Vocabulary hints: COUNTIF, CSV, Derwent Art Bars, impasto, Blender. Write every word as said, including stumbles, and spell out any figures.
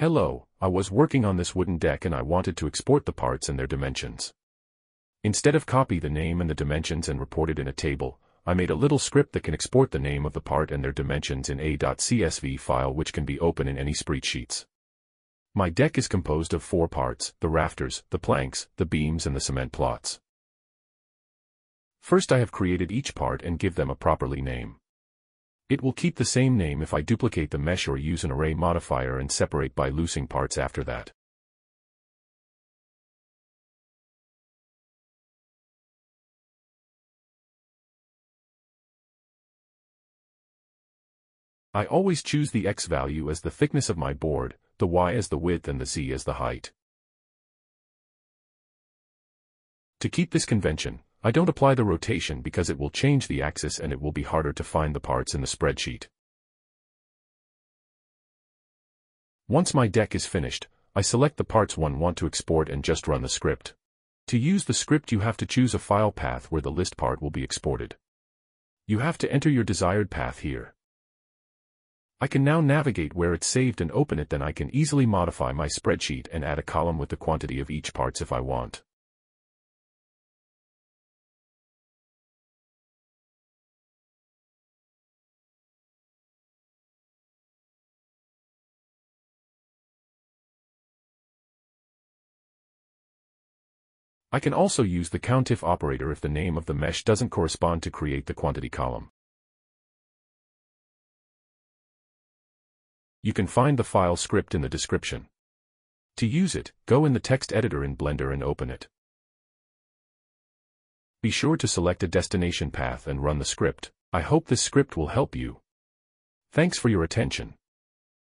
Hello, I was working on this wooden deck and I wanted to export the parts and their dimensions. Instead of copy the name and the dimensions and report it in a table, I made a little script that can export the name of the part and their dimensions in a .csv file which can be open in any spreadsheets. My deck is composed of four parts, the rafters, the planks, the beams and the cement plots. First I have created each part and give them a properly name. It will keep the same name if I duplicate the mesh or use an array modifier and separate by loosing parts after that. I always choose the X value as the thickness of my board, the Y as the width and the Z as the height. To keep this convention, I don't apply the rotation because it will change the axis and it will be harder to find the parts in the spreadsheet. Once my deck is finished, I select the parts one want to export and just run the script. To use the script you have to choose a file path where the list part will be exported. You have to enter your desired path here. I can now navigate where it's saved and open it, then I can easily modify my spreadsheet and add a column with the quantity of each parts if I want. I can also use the COUNTIF operator if the name of the mesh doesn't correspond to create the quantity column. You can find the file script in the description. To use it, go in the text editor in Blender and open it. Be sure to select a destination path and run the script. I hope this script will help you. Thanks for your attention.